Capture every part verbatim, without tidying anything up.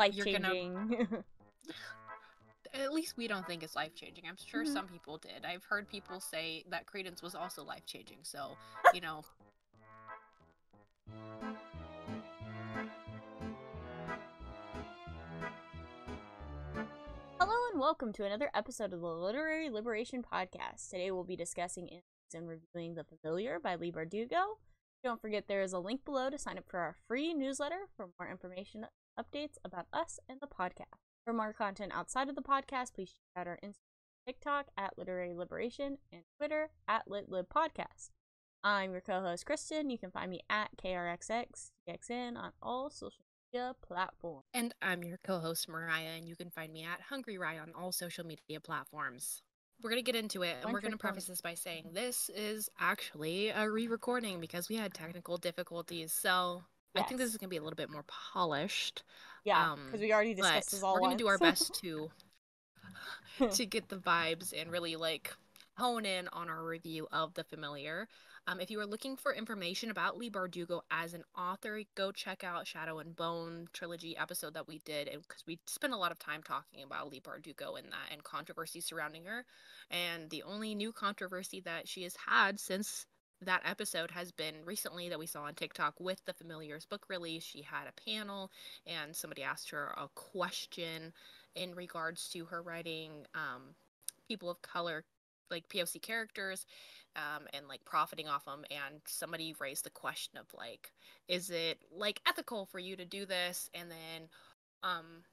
life-changing. Gonna... At least we don't think it's life-changing. I'm sure mm-hmm. some people did. I've heard people say that Credence was also life-changing, so, you know... Hello and welcome to another episode of the Literary Liberation Podcast. Today we'll be discussing and reviewing The Familiar by Leigh Bardugo. Don't forget there is a link below to sign up for our free newsletter for more information updates about us and the podcast. For more content outside of the podcast, please check out our Instagram, TikTok at Literary Liberation, and Twitter at LitLibPodcast. I'm your co-host Kristen. You can find me at K R X X T X N on all social media platforms. And I'm your co-host Mariah, and you can find me at Hungry Rye on all social media platforms. We're going to get into it, and we're going to preface this by saying this is actually a re-recording because we had technical difficulties, so yes. I think this is going to be a little bit more polished. Yeah, because um, we already discussed this all we're once. We're going to do our best to to get the vibes and really, like, hone in on our review of The Familiar. Um, if you are looking for information about Leigh Bardugo as an author, go check out Shadow and Bone trilogy episode that we did, because we spent a lot of time talking about Leigh Bardugo and that and controversy surrounding her. And the only new controversy that she has had since that episode has been recently that we saw on TikTok with The Familiar's book release. She had a panel and somebody asked her a question in regards to her writing um, people of color, like P O C characters, um, and like profiting off them. And somebody raised the question of like, is it like ethical for you to do this? And then um,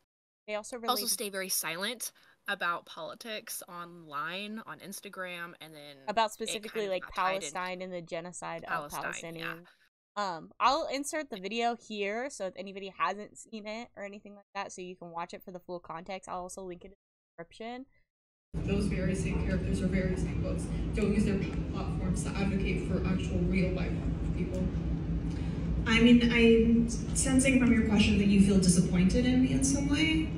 they also really also stay very silent about politics online on Instagram, and then about specifically like Palestine and the genocide of Palestinians. Yeah. Um, I'll insert the video here, so if anybody hasn't seen it or anything like that, so you can watch it for the full context. I'll also link it in the description. Those very same characters or very same books don't use their platforms to advocate for actual real life people. I mean, I'm sensing from your question that you feel disappointed in me in some way.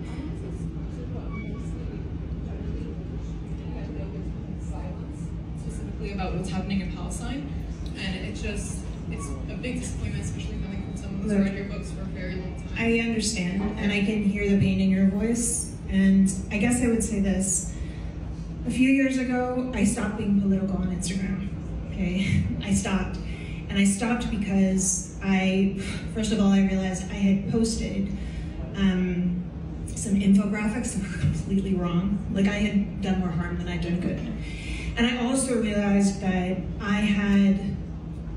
Specifically about what's happening in Palestine, and it just, it's a big disappointment, especially coming from someone who's read your books for a very long time. I understand, and I can hear the pain in your voice, and I guess I would say this. A few years ago, I stopped being political on Instagram, okay? I stopped, and I stopped because I, first of all, I realized I had posted um, some infographics that were completely wrong. Like, I had done more harm than I did good. And I also realized that I had,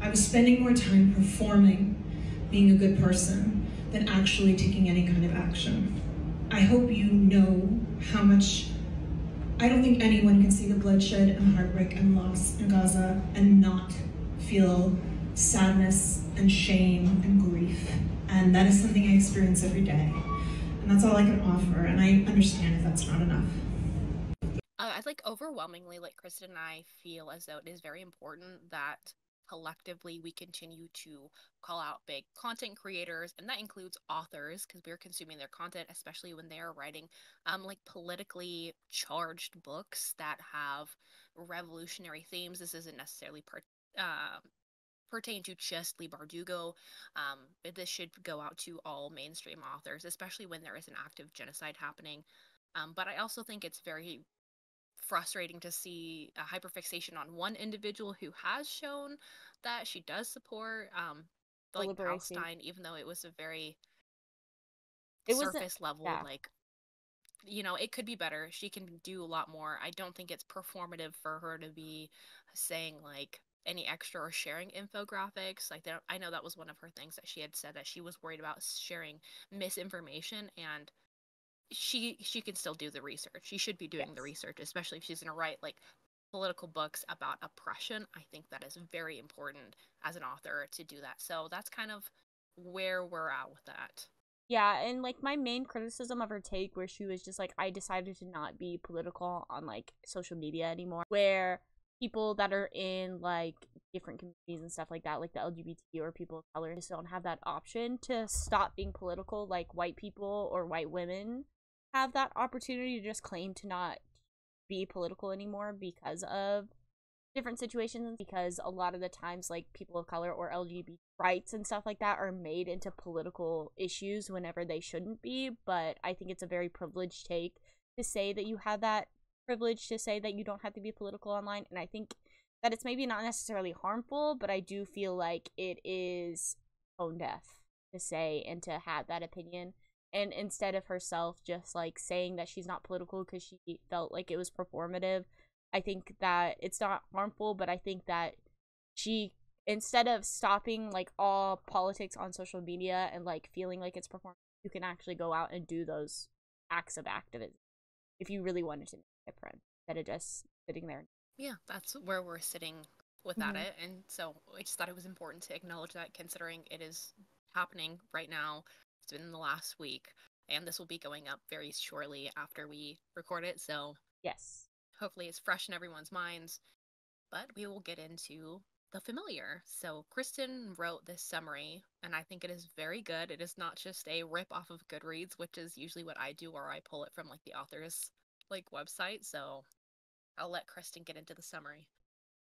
I was spending more time performing being a good person than actually taking any kind of action. I hope you know how much I don't think anyone can see the bloodshed and heartbreak and loss in Gaza and not feel sadness and shame and grief. And that is something I experience every day. And that's all I can offer, and I understand if that's not enough. Uh, I like overwhelmingly, like Kristen and I feel as though it is very important that collectively we continue to call out big content creators, and that includes authors, because we're consuming their content, especially when they are writing um like politically charged books that have revolutionary themes. This isn't necessarily per uh, pertain to just Leigh Bardugo, um but this should go out to all mainstream authors, especially when there is an active genocide happening. Um but I also think it's very frustrating to see a hyperfixation on one individual who has shown that she does support um the, like, Palestine, even though it was a very it surface level, yeah. Like, you know, it could be better. She can do a lot more. I don't think it's performative for her to be saying like any extra or sharing infographics. Like, that, I know that was one of her things that she had said, that she was worried about sharing misinformation, and She she can still do the research. She should be doing yes. the research, especially if she's going to write like political books about oppression. I think that is very important as an author to do that. So that's kind of where we're at with that. Yeah, and like my main criticism of her take, where she was just like, I decided to not be political on like social media anymore, where people that are in like different communities and stuff like that, like the L G B T or people of color, just don't have that option to stop being political like white people or white women have that opportunity to just claim to not be political anymore because of different situations, because a lot of the times like people of color or L G B T rights and stuff like that are made into political issues whenever they shouldn't be, but I think it's a very privileged take to say that you have that privilege to say that you don't have to be political online. And I think that it's maybe not necessarily harmful, but I do feel like it is tone deaf to say and to have that opinion. And instead of herself just like saying that she's not political because she felt like it was performative, I think that it's not harmful, but I think that she, instead of stopping like all politics on social media and like feeling like it's performative, you can actually go out and do those acts of activism if you really wanted to make a difference, instead of just sitting there. Yeah, that's where we're sitting without mm-hmm. it. And so I just thought it was important to acknowledge that, considering it is happening right now. It's been the last week, and this will be going up very shortly after we record it. So yes, hopefully it's fresh in everyone's minds. But we will get into The Familiar. So Kristen wrote this summary, and I think it is very good. It is not just a rip off of Goodreads, which is usually what I do, or I pull it from like the author's like website. So I'll let Kristen get into the summary.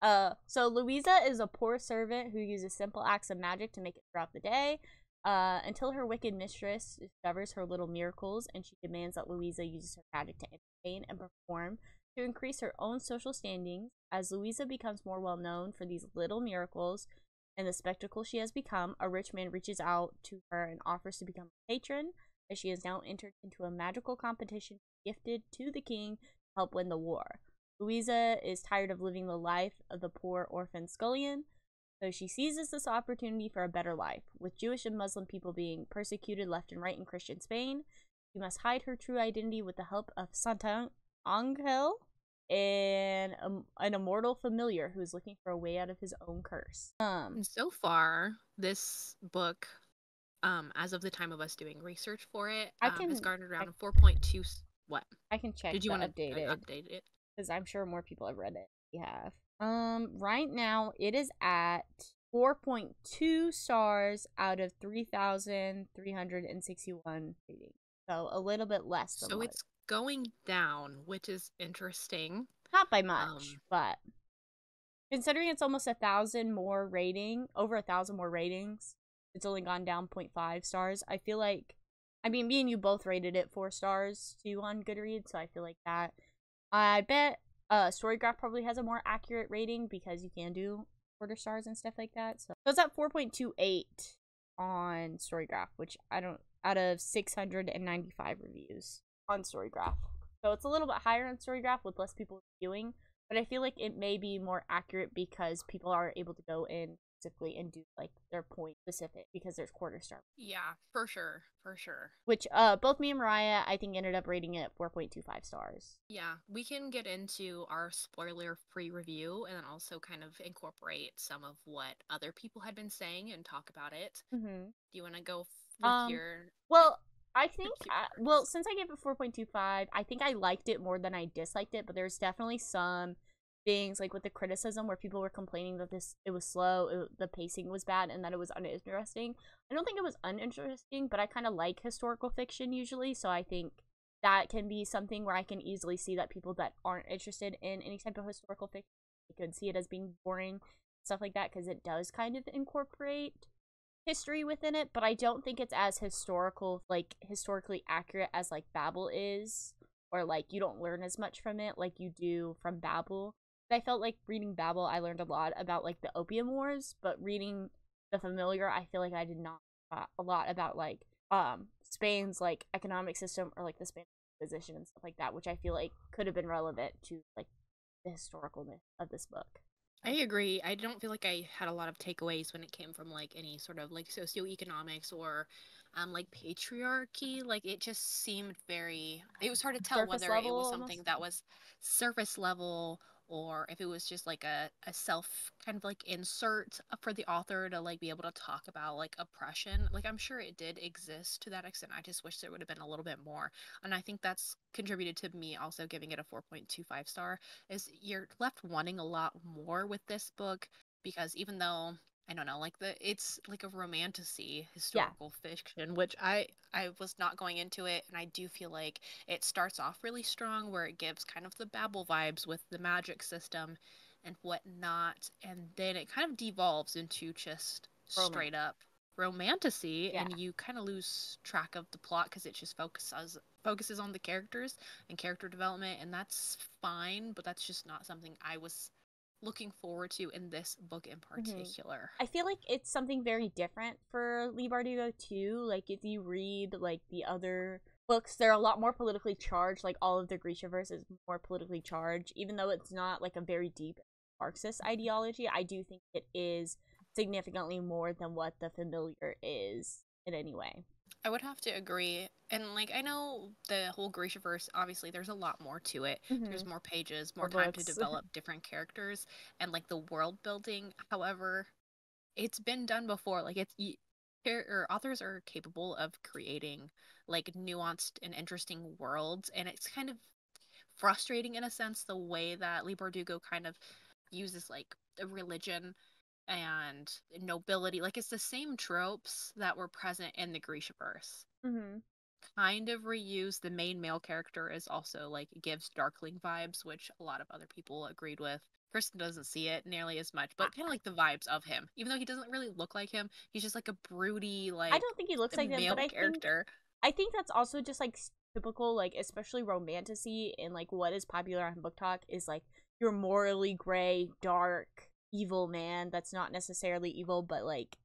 Uh, so Louisa is a poor servant who uses simple acts of magic to make it throughout the day, uh, until her wicked mistress discovers her little miracles, and she demands that Louisa uses her magic to entertain and perform to increase her own social standings. As Louisa becomes more well known for these little miracles and the spectacle she has become, a rich man reaches out to her and offers to become a patron, as she is now entered into a magical competition gifted to the king to help win the war. Louisa is tired of living the life of the poor orphan scullion, so she seizes this opportunity for a better life. With Jewish and Muslim people being persecuted left and right in Christian Spain, she must hide her true identity with the help of Santángel, and um, an immortal familiar who's looking for a way out of his own curse. Um, so far, this book, um, as of the time of us doing research for it, I um, can, has garnered around I, four point two. What? I can check. Did you want to update it? Update it? Because I'm sure more people have read it. We have. Um, right now, it is at four point two stars out of three thousand three hundred sixty-one readings. So a little bit less than So what. It's going down, which is interesting. Not by much, um, but considering it's almost a thousand more rating, over a thousand more ratings, it's only gone down zero point five stars. I feel like, I mean, me and you both rated it four stars too on Goodreads, so I feel like that. I bet uh, StoryGraph probably has a more accurate rating because you can do quarter stars and stuff like that. So, so it's at four point two eight on StoryGraph, which I don't, out of six hundred ninety-five reviews on StoryGraph. So it's a little bit higher on StoryGraph with less people reviewing, but I feel like it may be more accurate because people are able to go in specifically and do like their point specific because there's quarter star. Yeah, for sure, for sure. Which uh, both me and Mariah, I think, ended up rating it at four point two five stars. Yeah, we can get into our spoiler-free review and then also kind of incorporate some of what other people had been saying and talk about it. Mm-hmm. Do you want to go with um, your? Well, I think, I, well, since I gave it four point two five, I think I liked it more than I disliked it, but there's definitely some things, like with the criticism where people were complaining that this, it was slow, it, the pacing was bad, and that it was uninteresting. I don't think it was uninteresting, but I kind of like historical fiction usually, so I think that can be something where I can easily see that people that aren't interested in any type of historical fiction, you can see it as being boring, stuff like that, because it does kind of incorporate history within it, but I don't think it's as historical, like historically accurate as like Babel is, or like you don't learn as much from it like you do from Babel. But I felt like reading Babel, I learned a lot about like the Opium Wars, but reading The Familiar, I feel like I did not uh, a lot about like um Spain's like economic system or like the Spanish Inquisition and stuff like that, which I feel like could have been relevant to like the historicalness of this book. I agree. I don't feel like I had a lot of takeaways when it came from like any sort of like socioeconomics or um like patriarchy. Like it just seemed very, it was hard to tell surface whether it was something almost that was surface level or if it was just like a, a self kind of like insert for the author to like be able to talk about like oppression. Like I'm sure it did exist to that extent. I just wish there would have been a little bit more. And I think that's contributed to me also giving it a four point two five star, is you're left wanting a lot more with this book, because even though, I don't know, like the it's like a romantasy historical yeah. fiction, which I I was not going into it, and I do feel like it starts off really strong where it gives kind of the Babel vibes with the magic system and whatnot, and then it kind of devolves into just straight up romantasy, yeah. and you kind of lose track of the plot because it just focuses focuses on the characters and character development, and that's fine, but that's just not something I was looking forward to in this book in particular. Mm-hmm. I feel like it's something very different for Leigh Bardugo too. Like, if you read like the other books, they're a lot more politically charged. Like, all of the Grishaverse is more politically charged, even though it's not like a very deep Marxist ideology. I do think it is significantly more than what The Familiar is in any way. I would have to agree. And, like, I know the whole Grishaverse, obviously, there's a lot more to it. Mm-hmm. There's more pages, more, more time books. To develop different characters, and, like, the world building. However, it's been done before. Like, it's, you, or authors are capable of creating, like, nuanced and interesting worlds, and it's kind of frustrating, in a sense, the way that Leigh Bardugo kind of uses, like, a religion and nobility. Like, it's the same tropes that were present in the Grishaverse. Mm-hmm. Kind of reused. The main male character is also, like, gives Darkling vibes, which a lot of other people agreed with. Kristen doesn't see it nearly as much, but kind of like the vibes of him, even though he doesn't really look like him. He's just like a broody, like, I don't think he looks like him, but I character. Think I think that's also just like typical, like, especially romantasy and like what is popular on BookTok is like your morally gray, dark, evil man that's not necessarily evil, but like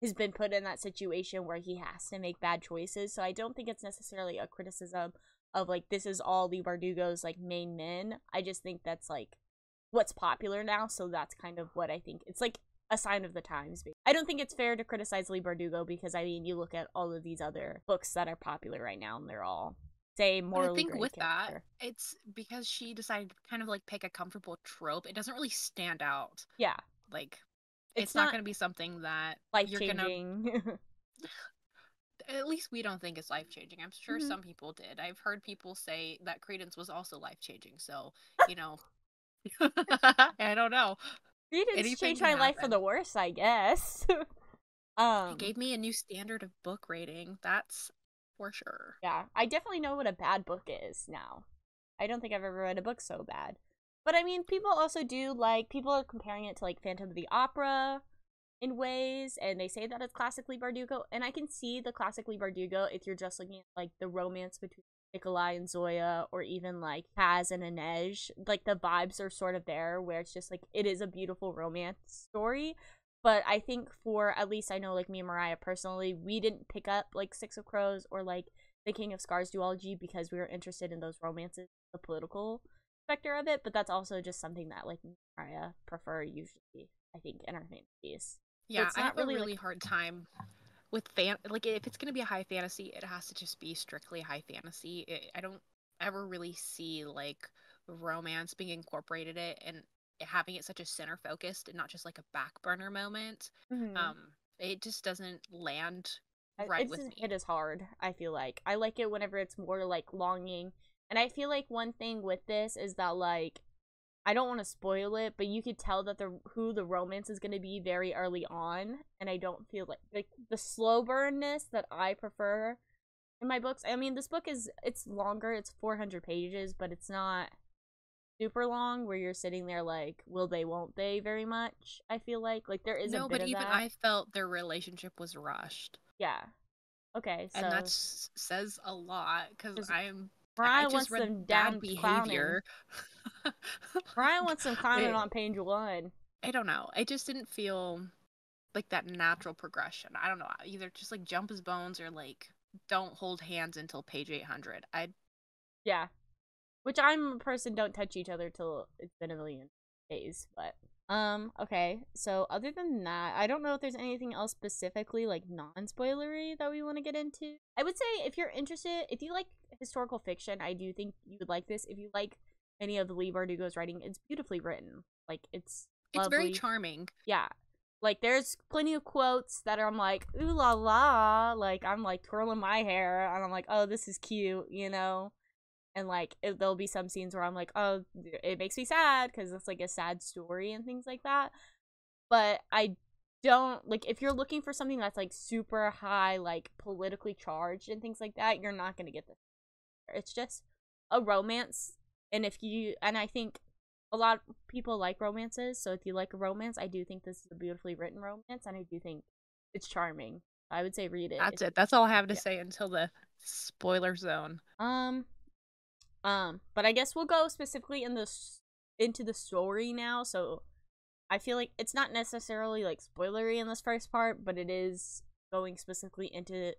has been put in that situation where he has to make bad choices. So I don't think it's necessarily a criticism of like this is all Leigh Bardugo's like main men. I just think that's like what's popular now, so that's kind of what I think. It's like a sign of the times. I don't think it's fair to criticize Leigh Bardugo because, I mean, you look at all of these other books that are popular right now and they're all say morally I think with character. That it's because she decided to kind of like pick a comfortable trope. It doesn't really stand out. Yeah, like it's, it's not, not going to be something that life-changing. You're gonna at least we don't think it's life-changing. I'm sure mm-hmm. some people did. I've heard people say that Credence was also life-changing, so you know I don't know. Credence changed my happen. Life for the worse, I guess. um it gave me a new standard of book rating, that's for sure. Yeah, I definitely know what a bad book is now. I don't think I've ever read a book so bad. But I mean, people also do, like, people are comparing it to, like, Phantom of the Opera in ways, and they say that it's classically Bardugo, and I can see the classically Bardugo if you're just looking at, like, the romance between Nikolai and Zoya, or even, like, Kaz and Inej. Like, the vibes are sort of there, where it's just, like, it is a beautiful romance story. But I think for, at least I know, like, me and Mariah personally, we didn't pick up, like, Six of Crows or, like, the King of Scars duology because we were interested in those romances, the political specter of it. But that's also just something that, like, me and Mariah prefer usually, I think, in our fantasies. Yeah, so it's not I have really, a really like, hard time with, fan- like, if it's going to be a high fantasy, it has to just be strictly high fantasy. It, I don't ever really see, like, romance being incorporated in it, and having it such a center focused and not just like a back burner moment. Mm-hmm. um it just doesn't land right it's, with me. It is hard. I feel like I like it whenever it's more like longing, and I feel like one thing with this is that, like, I don't want to spoil it, but you could tell that the who the romance is going to be very early on, and I don't feel like like the slow burnness that I prefer in my books. I mean, this book is it's longer, it's four hundred pages, but it's not super long where you're sitting there like will they won't they very much. I feel like like there is no, a bit but of even that. I felt their relationship was rushed. Yeah, okay, so and that says a lot because I'm Brian I just wants some down behavior. Brian wants some clowning on page one. I don't know, I just didn't feel like that natural progression. I don't know, either just like jump his bones or like don't hold hands until page eight hundred. I yeah. Which I'm a person, don't touch each other till it's been a million days, but, um, okay, so other than that, I don't know if there's anything else specifically, like, non-spoilery that we want to get into. I would say if you're interested, if you like historical fiction, I do think you would like this. If you like any of the Leigh Bardugo's writing, it's beautifully written. Like, it's It's lovely. Very charming. Yeah. Like, there's plenty of quotes that are, I'm like, ooh la la, like, I'm, like, twirling my hair, and I'm like, oh, this is cute, you know? And, like, it, there'll be some scenes where I'm like, oh, it makes me sad because it's, like, a sad story and things like that. But I don't, like, if you're looking for something that's, like, super high, like, politically charged and things like that, you're not going to get this. It's just a romance. And if you, and I think a lot of people like romances. So if you like a romance, I do think this is a beautifully written romance. And I do think It's charming. I would say read it. That's it. That's all I have to yeah. say until the spoiler zone. Um, um, but I guess we'll go specifically in the into the story now. So I feel like it's not necessarily like spoilery in this first part, but it is going specifically into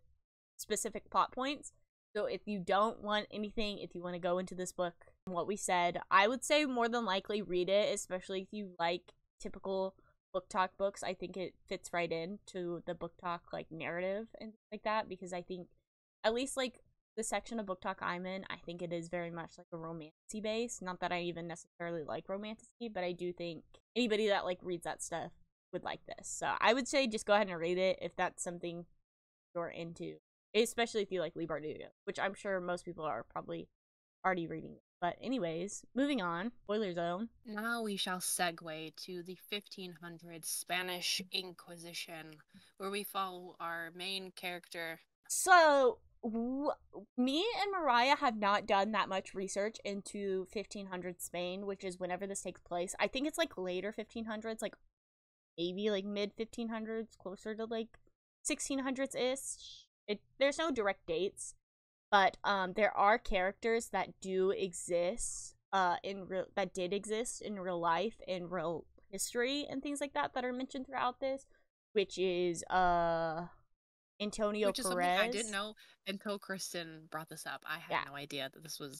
specific plot points. So if you don't want anything, if you want to go into this book, what we said, I would say more than likely read it, especially if you like typical book talk books. I think it fits right in to the book talk like narrative and like that, because I think at least like the section of book talk I'm in, I think it is very much like a romancy base. Not that I even necessarily like romantasy, but I do think anybody that like reads that stuff would like this. So I would say just go ahead and read it if that's something you're into, especially if you like Leigh Bardugo, which I'm sure most people are probably already reading. But anyways, moving on, spoiler zone. Now we shall segue to the fifteen hundreds Spanish Inquisition, where we follow our main character. So w- me and Mariah have not done that much research into fifteen hundred Spain, which is whenever this takes place. I think it's like later fifteen hundreds, like maybe like mid fifteen hundreds, closer to like sixteen hundreds ish. It, there's no direct dates, but um, there are characters that do exist, uh, in real that did exist in real life, in real history, and things like that that are mentioned throughout this, which is uh, Antonio Perez. Which is something I didn't know until Kristen brought this up. I had yeah. no idea that this was.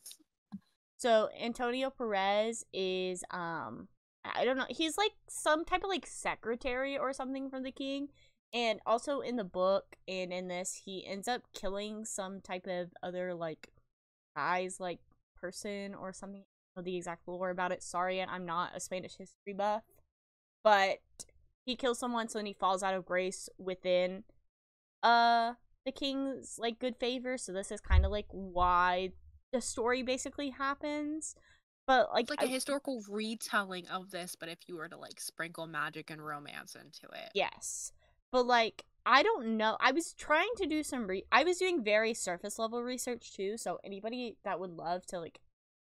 So Antonio Perez is um, I don't know. He's like some type of like secretary or something from the king. And also in the book and in this, he ends up killing some type of other, like, guy's, like, person or something. I don't know the exact lore about it. Sorry, I'm not a Spanish history buff. But he kills someone, so then he falls out of grace within uh, the king's, like, good favor. So this is kind of, like, why the story basically happens. But, like, it's like a I, historical retelling of this, but if you were to, like, sprinkle magic and romance into it. Yes. But, like, I don't know. I was trying to do some... Re- I was doing very surface-level research, too. So, anybody that would love to, like,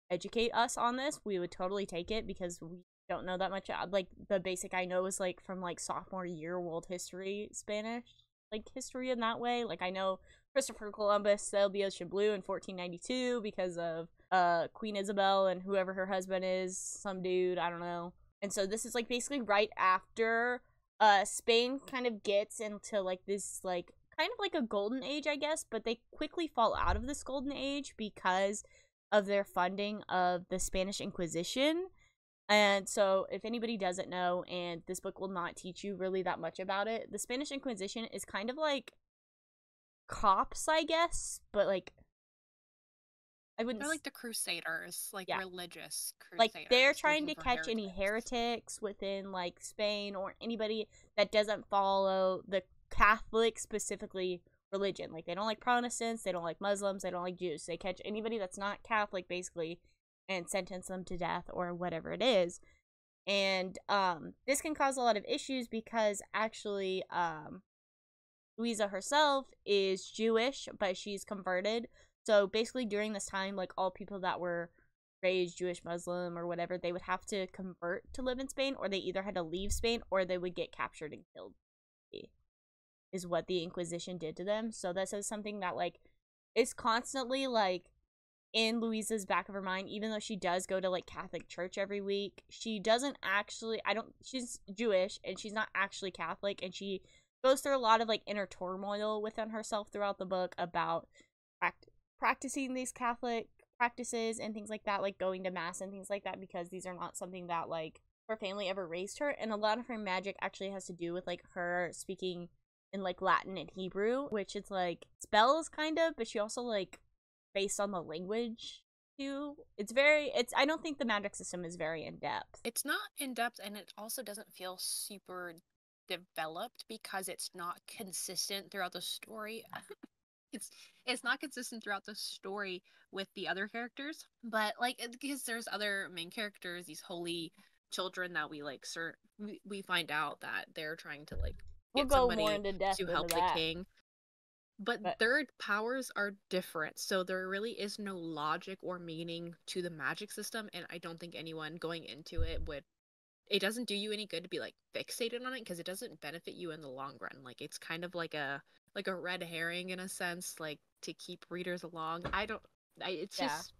educate us on this, we would totally take it. Because we don't know that much. Like, the basic I know is, like, from, like, sophomore year world history Spanish. Like, history in that way. Like, I know Christopher Columbus sailed the ocean blue in fourteen ninety-two because of uh, Queen Isabel and whoever her husband is. Some dude. I don't know. And so, this is, like, basically right after... Uh, Spain kind of gets into, like, this, like, kind of like a golden age, I guess, but they quickly fall out of this golden age because of their funding of the Spanish Inquisition. And so, if anybody doesn't know, and this book will not teach you really that much about it, the Spanish Inquisition is kind of like cops, I guess, but, like, I wouldn't... They're like the Crusaders, like yeah. religious Crusaders. Like, they're trying to catch heretics. any heretics within, like, Spain or anybody that doesn't follow the Catholic, specifically, religion. Like, they don't like Protestants, they don't like Muslims, they don't like Jews. They catch anybody that's not Catholic, basically, and sentence them to death or whatever it is. And um, this can cause a lot of issues because, actually, um, Louisa herself is Jewish, but she's converted. So basically during this time, like, all people that were raised Jewish, Muslim, or whatever, they would have to convert to live in Spain, or they either had to leave Spain, or they would get captured and killed, is what the Inquisition did to them. So this is something that, like, is constantly, like, in Louisa's back of her mind, even though she does go to, like, Catholic church every week. She doesn't actually, I don't, she's Jewish, and she's not actually Catholic, and she goes through a lot of, like, inner turmoil within herself throughout the book about practice. practicing these Catholic practices and things like that, like going to mass and things like that, because these are not something that, like, her family ever raised her. And a lot of her magic actually has to do with, like, her speaking in, like, Latin and Hebrew, which it's, like, spells kind of, but she also, like, based on the language too. It's very, it's, I don't think the magic system is very in depth. It's not in depth, and it also doesn't feel super developed because it's not consistent throughout the story. It's it's not consistent throughout the story with the other characters, but, like, because there's other main characters, these holy children that we, like, ser- we, we find out that they're trying to, like, get we'll somebody to help the king. But, but their powers are different, so there really is no logic or meaning to the magic system, and I don't think anyone going into it would it doesn't do you any good to be like fixated on it, because it doesn't benefit you in the long run. Like, it's kind of like a like a red herring in a sense, like to keep readers along. I don't. I, it's yeah. just.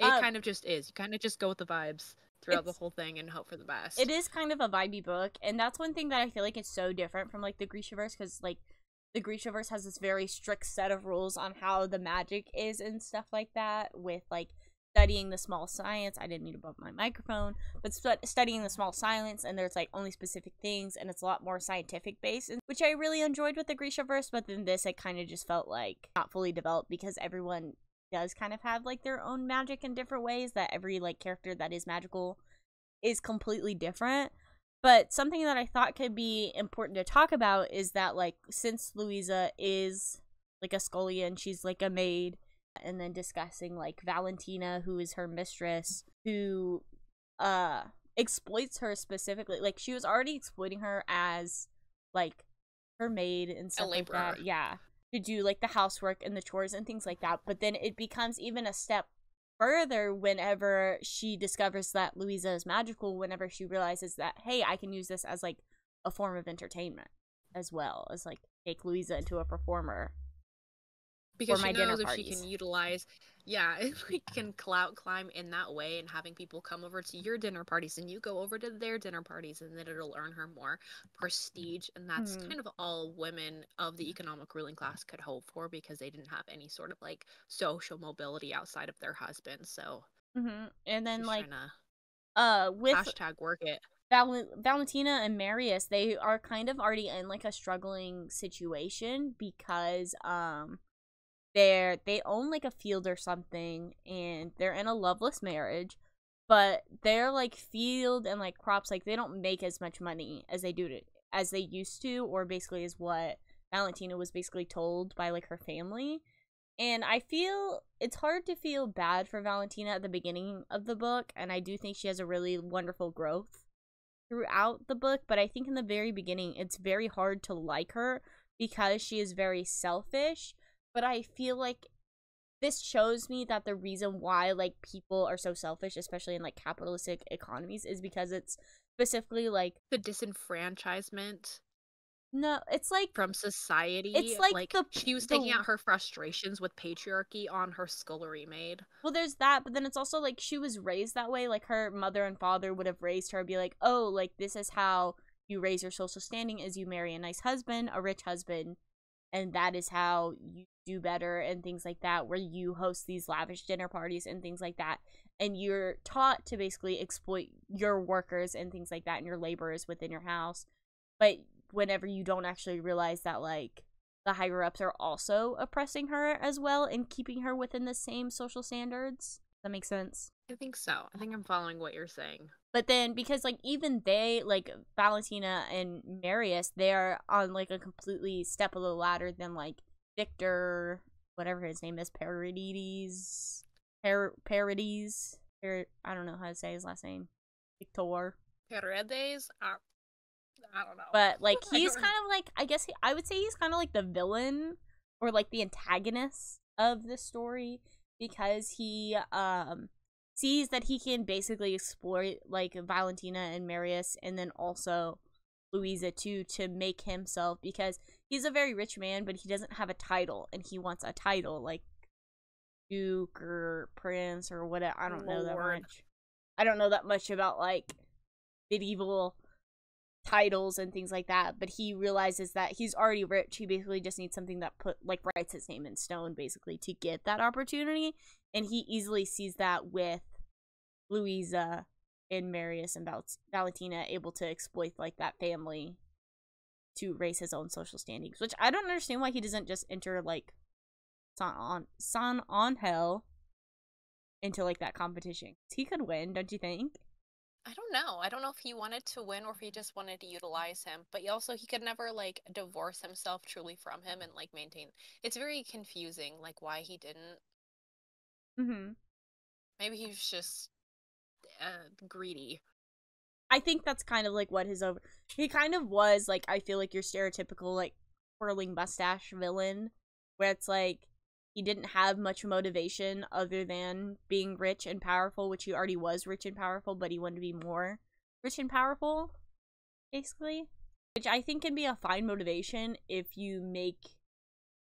It um, kind of just is. You kind of just go with the vibes throughout the whole thing and hope for the best. It is kind of a vibey book, and that's one thing that I feel like it's so different from like the Grishaverse, because like the Grishaverse has this very strict set of rules on how the magic is and stuff like that, with like studying the small science. I didn't mean to bump my microphone, but st- studying the small silence, and there's like only specific things, and it's a lot more scientific based, which I really enjoyed with the Grishaverse. But then this, it kind of just felt like not fully developed, because everyone does kind of have like their own magic in different ways, that every like character that is magical is completely different. But something that I thought could be important to talk about is that, like, since Louisa is like a scullion, she's like a maid, and then discussing like Valentina, who is her mistress, who uh exploits her specifically. Like, she was already exploiting her as like her maid and stuff like that. Yeah. To do like the housework and the chores and things like that. But then it becomes even a step further whenever she discovers that Louisa is magical, whenever she realizes that, hey, I can use this as like a form of entertainment as well as like make Louisa into a performer. Because she knows if she can utilize, yeah, if we can clout climb in that way, and having people come over to your dinner parties and you go over to their dinner parties, and then it'll earn her more prestige. And that's mm. kind of all women of the economic ruling class could hope for, because they didn't have any sort of like social mobility outside of their husbands. So, mm-hmm. and then like, uh, with hashtag work it. Val- Valentina and Marius, they are kind of already in like a struggling situation, because um. They're, they own, like, a field or something, and they're in a loveless marriage, but their, like, field and, like, crops, like, they don't make as much money as they do to, as they used to, or basically is what Valentina was basically told by, like, her family. And I feel it's hard to feel bad for Valentina at the beginning of the book, and I do think she has a really wonderful growth throughout the book, but I think in the very beginning, it's very hard to like her, because she is very selfish. But I feel like this shows me that the reason why, like, people are so selfish, especially in, like, capitalistic economies, is because it's specifically, like... The disenfranchisement. No, it's, like... From society. It's, like... like the, she was taking the, out her frustrations with patriarchy on her scullery maid. Well, there's that, but then it's also, like, she was raised that way. Like, her mother and father would have raised her and be like, oh, like, this is how you raise your social standing, is you marry a nice husband, a rich husband, and that is how you do better and things like that, where you host these lavish dinner parties and things like that, and you're taught to basically exploit your workers and things like that and your laborers within your house. But whenever you don't actually realize that, like, the higher ups are also oppressing her as well and keeping her within the same social standards. Does that make sense? I think so. I think I'm following what you're saying. But then, because, like, even they, like, Valentina and Marius, they are on, like, a completely step of the ladder than, like, Victor, whatever his name is, Parides, Par- Parides, Par- I don't know how to say his last name, Victor. Parides? Uh, I don't know. But, like, he's kind of, like, I guess, he, I would say he's kind of, like, the villain or, like, the antagonist of the story, because he, um... sees that he can basically exploit, like, Valentina and Marius, and then also Louisa, too, to make himself, because he's a very rich man, but he doesn't have a title, and he wants a title, like Duke or Prince or whatever. I don't Lord. know that much. I don't know that much about, like, medieval titles and things like that, but he realizes that he's already rich. He basically just needs something that put like writes his name in stone, basically, to get that opportunity. And he easily sees that with Louisa and Marius and Val- Valentina able to exploit, like, that family to raise his own social standings, which I don't understand why he doesn't just enter, like, San Santángel into, like, that competition. He could win, don't you think? I don't know. I don't know if he wanted to win or if he just wanted to utilize him. But also, he could never, like, divorce himself truly from him and, like, maintain. It's very confusing, like, why he didn't. Mm-hmm. Maybe he was just uh, greedy. I think that's kind of, like, what his over... He kind of was, like, I feel like your stereotypical, like, twirling mustache villain, where it's, like, he didn't have much motivation other than being rich and powerful, which he already was rich and powerful, but he wanted to be more. rich and powerful, basically, which I think can be a fine motivation if you make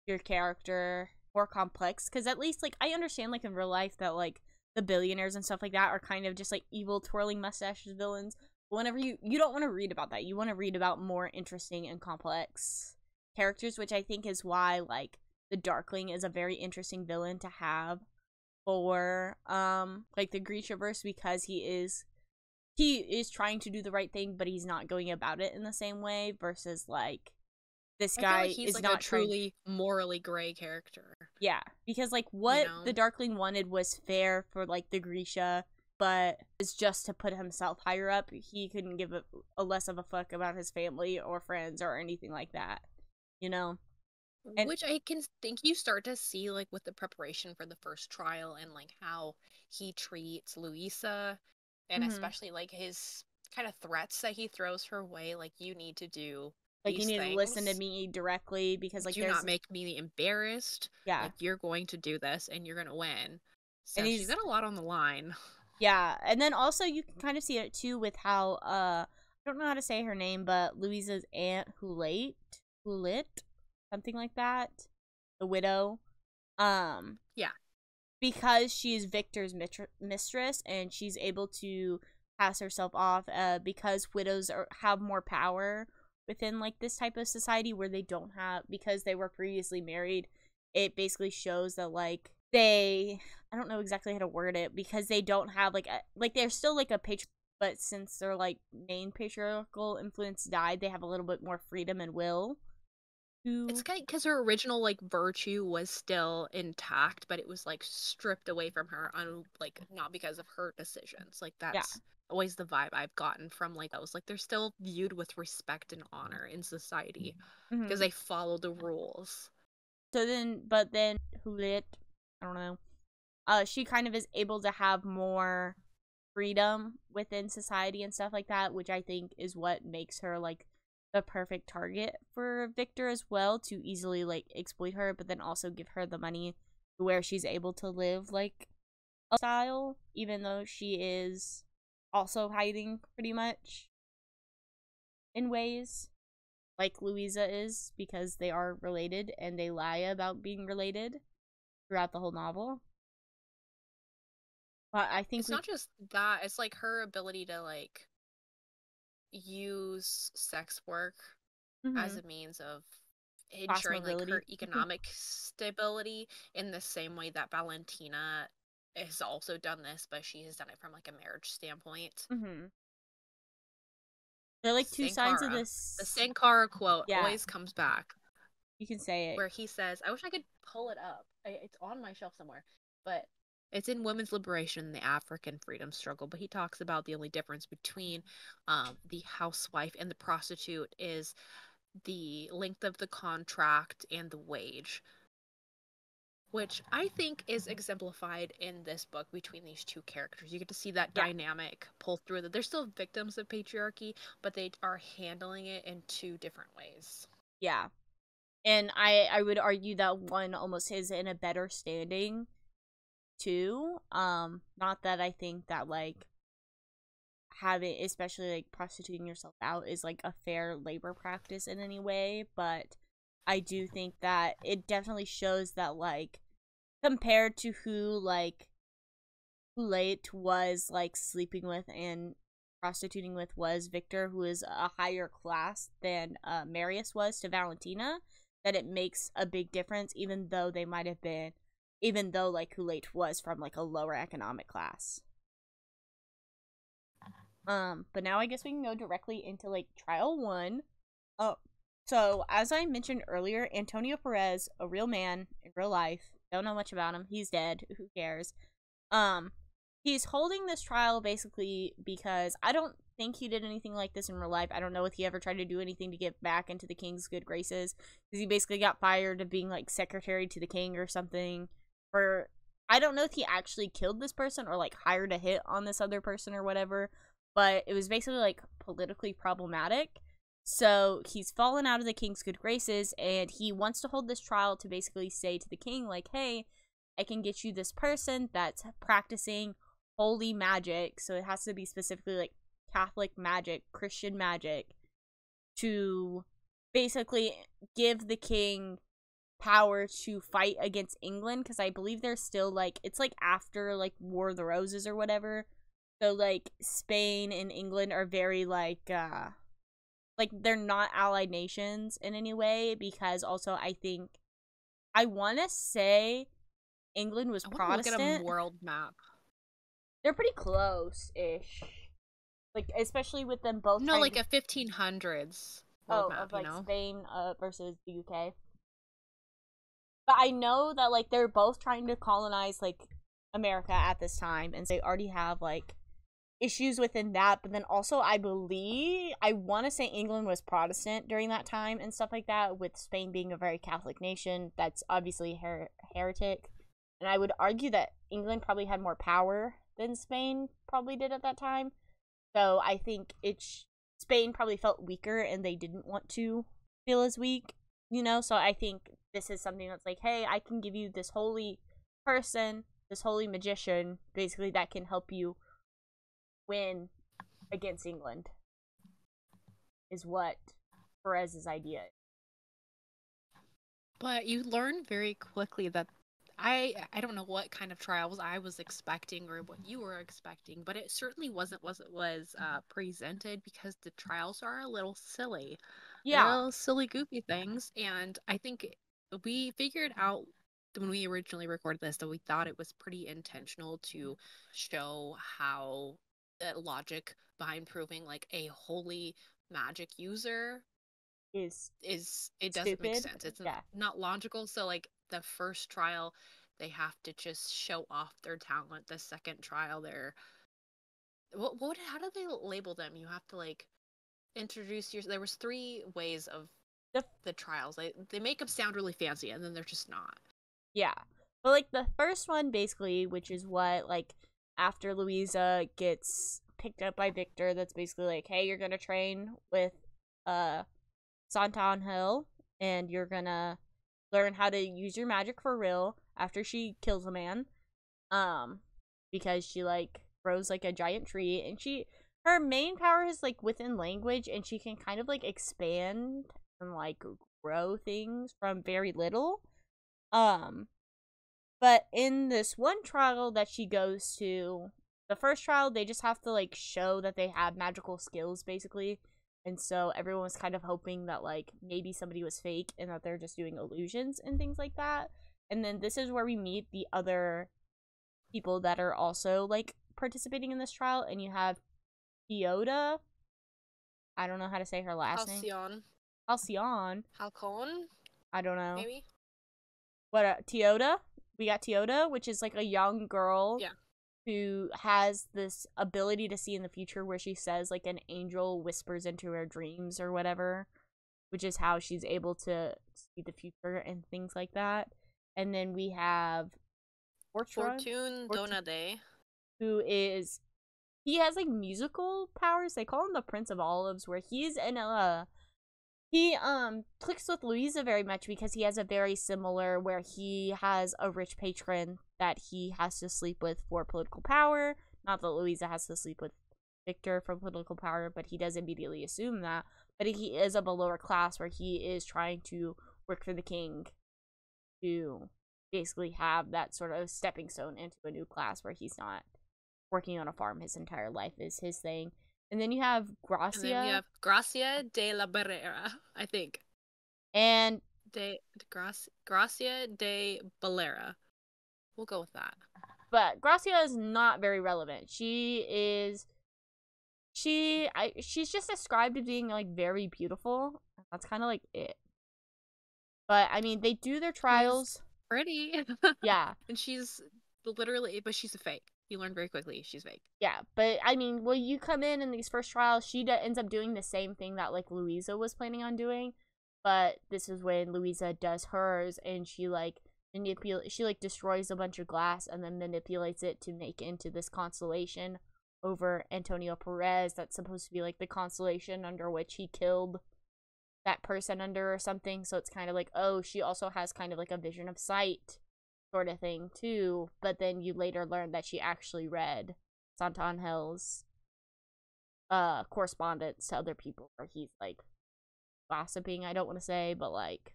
your character more complex, because at least, like, I understand, like, in real life that, like, the billionaires and stuff like that are kind of just, like, evil twirling mustaches villains. But whenever you, you don't want to read about that. You want to read about more interesting and complex characters, which I think is why, like, the Darkling is a very interesting villain to have for, um, like, the Grishaverse, because he is, he is trying to do the right thing, but he's not going about it in the same way, versus, like, this guy I feel like he's is like not a truly trying... morally gray character. Yeah, because, like, what you know? the Darkling wanted was fair for, like, the Grisha, but it's just to put himself higher up. He couldn't give a, a less of a fuck about his family or friends or anything like that, you know? And... Which I can think you start to see, like, with the preparation for the first trial and, like, how he treats Louisa and mm-hmm. especially, like, his kind of threats that he throws her way, like, you need to do... Like, you need things. to listen to me directly, because, like, do there's... not make me embarrassed. Yeah. Like, you're going to do this, and you're going to win. So and she's got a lot on the line. Yeah, and then also you can kind of see it, too, with how, uh, I don't know how to say her name, but Louisa's aunt, Hulate, Hulate, something like that, the widow. Um, yeah. Because she is Victor's mitr- mistress, and she's able to pass herself off, uh, because widows are, have more power within, like, this type of society where they don't have, because they were previously married, it basically shows that, like, they, I don't know exactly how to word it, because they don't have, like, a, like, they're still, like, a patri- but since their, like, main patriarchal influence died, they have a little bit more freedom and will. To... It's kind of, because her original, like, virtue was still intact, but it was, like, stripped away from her on, like, not because of her decisions. Like, that's... Yeah. Always the vibe I've gotten from, like, that was like they're still viewed with respect and honor in society because mm-hmm. they follow the rules. So then, but then Hulate, I don't know, uh, she kind of is able to have more freedom within society and stuff like that, which I think is what makes her, like, the perfect target for Victor as well, to easily, like, exploit her, but then also give her the money where she's able to live, like, a style, even though she is also hiding pretty much in ways like Louisa is, because they are related and they lie about being related throughout the whole novel. But I think it's we... not just that, it's like her ability to, like, use sex work mm-hmm. as a means of ensuring, like, her economic stability in the same way that Valentina has also done this, but she has done it from, like, a marriage standpoint. Mm-hmm. They're, like, two Sankara. sides of this. The Sankara quote yeah. always comes back. You can say it. Where he says, I wish I could pull it up. I, it's on my shelf somewhere. But it's in Women's Liberation, the African freedom struggle. But he talks about the only difference between um, the housewife and the prostitute is the length of the contract and the wage. Which I think is exemplified in this book between these two characters. You get to see that yeah. dynamic pull through. That they're still victims of patriarchy, but they are handling it in two different ways. Yeah. And I, I would argue that one almost is in a better standing, too. Um, not that I think that, like, having, especially, like, prostituting yourself out is, like, a fair labor practice in any way, but I do think that it definitely shows that, like, compared to who, like, Hulate was, like, sleeping with and prostituting with was Victor, who is a higher class than uh, Marius was to Valentina, that it makes a big difference, even though they might have been, even though, like, Hulate was from, like, a lower economic class. Um, but now I guess we can go directly into, like, trial one. Oh. So, as I mentioned earlier, Antonio Perez, a real man in real life, don't know much about him, he's dead, who cares, um, he's holding this trial basically because I don't think he did anything like this in real life. I don't know if he ever tried to do anything to get back into the king's good graces, because he basically got fired of being, like, secretary to the king or something, or I don't know if he actually killed this person or, like, hired a hit on this other person or whatever, but it was basically, like, politically problematic. So he's fallen out of the king's good graces, and he wants to hold this trial to basically say to the king, like, hey, I can get you this person that's practicing holy magic. So it has to be specifically, like, Catholic magic, Christian magic, to basically give the king power to fight against England, because I believe they're still, like, it's, like, after, like, War of the Roses or whatever. So, like, Spain and England are very, like, uh, like, they're not allied nations in any way, because also I think, I want to say England was I Protestant. Look at a world map. They're pretty close-ish. Like, especially with them both. No, like to... a fifteen hundreds world oh, map, of, like, you know? Spain uh, versus the U K. But I know that, like, they're both trying to colonize, like, America at this time. And so they already have, like, issues within that. But then also, I believe, I want to say England was Protestant during that time and stuff like that, with Spain being a very Catholic nation that's obviously her- heretic. And I would argue that England probably had more power than Spain probably did at that time. So I think it's sh- Spain probably felt weaker, and they didn't want to feel as weak, you know? So I think this is something that's like, hey, I can give you this holy person, this holy magician, basically, that can help you win against England, is what Perez's idea is. But you learn very quickly that I I don't know what kind of trials I was expecting or what you were expecting, but it certainly wasn't was it was uh, presented, because the trials are a little silly, yeah, little silly goofy things. And I think we figured out when we originally recorded this that we thought it was pretty intentional to show how the logic behind proving, like, a holy magic user is is it doesn't stupid. Make sense. It's yeah. not logical. So, like, the first trial, they have to just show off their talent. The second trial, they're what? What? How do they label them? You have to, like, introduce your. There was three ways of the, the trials. They they make them sound really fancy, and then they're just not. Yeah, but, like, the first one, basically, which is what, like, after Louisa gets picked up by Victor, that's basically like, hey, you're gonna train with uh Santángel, and you're gonna learn how to use your magic for real after she kills a man, um, because she, like, grows, like, a giant tree, and she, her main power is, like, within language, and she can kind of, like, expand and, like, grow things from very little, um, but in this one trial that she goes to, the first trial, they just have to, like, show that they have magical skills, basically. And so everyone was kind of hoping that, like, maybe somebody was fake and that they're just doing illusions and things like that. And then this is where we meet the other people that are also, like, participating in this trial. And you have Teoda. I don't know how to say her last Halcyon. name. Halcyon. Halcyon? I don't know. Maybe? What, uh, Teoda? We got Teoda, which is, like, a young girl. Yeah. Who has this ability to see in the future, where she says, like, an angel whispers into her dreams or whatever, which is how she's able to see the future and things like that. And then we have Fortún Donadei, who is, he has, like, musical powers. They call him the Prince of Olives, where he's in a, he um clicks with Louisa very much, because he has a very similar, where he has a rich patron that he has to sleep with for political power. Not that Louisa has to sleep with Victor for political power, but he does immediately assume that. But he is of a lower class, where he is trying to work for the king to basically have that sort of stepping stone into a new class, where he's not working on a farm his entire life is his thing. And then you have Gracia. And then you have Gracia de la Barrera, I think. And de, de Gracia, Gracia de Barrera. We'll go with that. But Gracia is not very relevant. She is, she, I, she's just described as being, like, very beautiful. That's kind of, like, it. But, I mean, they do their trials. She's pretty. Yeah. And she's literally, but she's a fake. You learn very quickly she's fake. Yeah, but, I mean, when you come in in these first trials, she d- ends up doing the same thing that, like, Louisa was planning on doing. But this is when Louisa does hers, and she, like, Manipul- she, like, destroys a bunch of glass and then manipulates it to make into this constellation over Antonio Perez that's supposed to be, like, the constellation under which he killed that person under or something. So it's kind of like, oh, she also has kind of, like, a vision of sight sort of thing, too. But then you later learn that she actually read Santangel's uh correspondence to other people where he's like gossiping, I don't want to say, but like